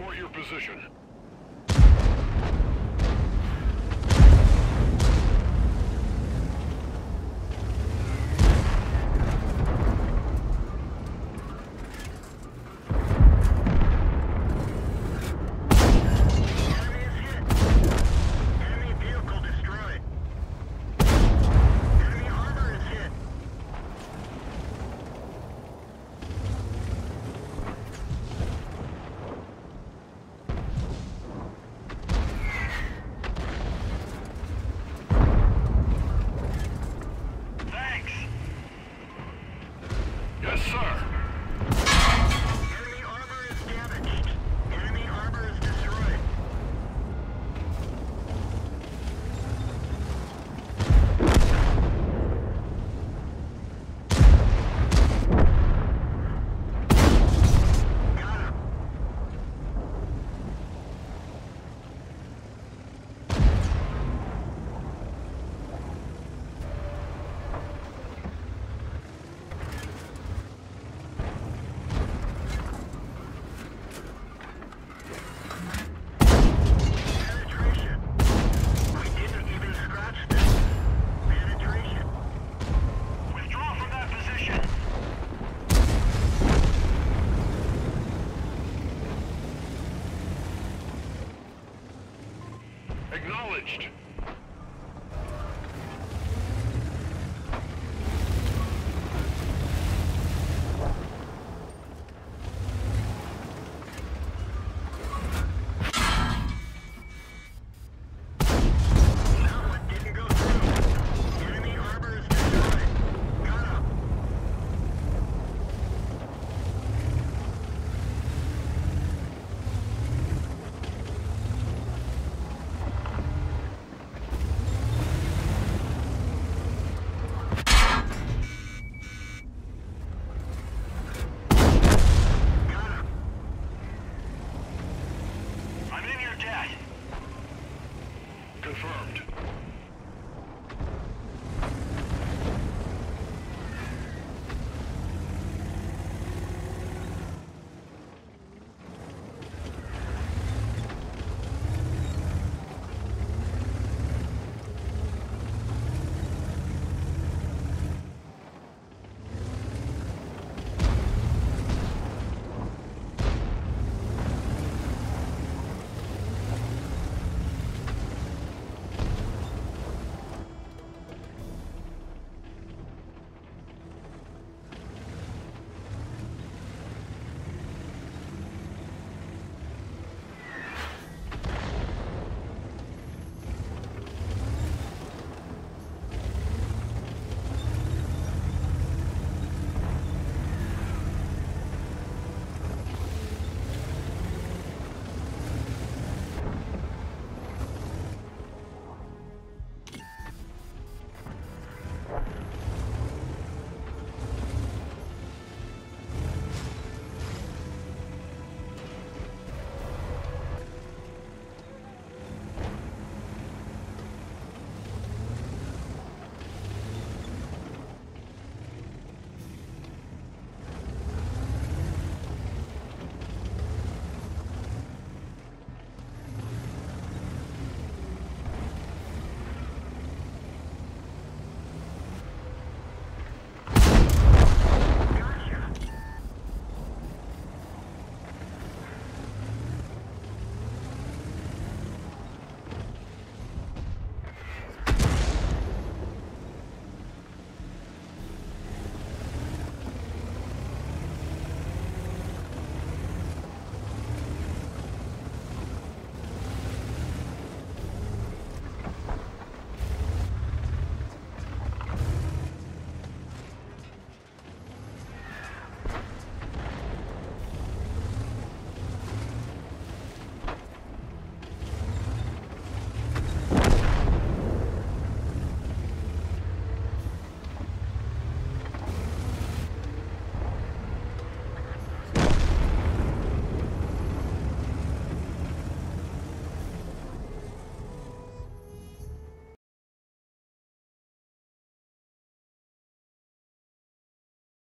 Report your position.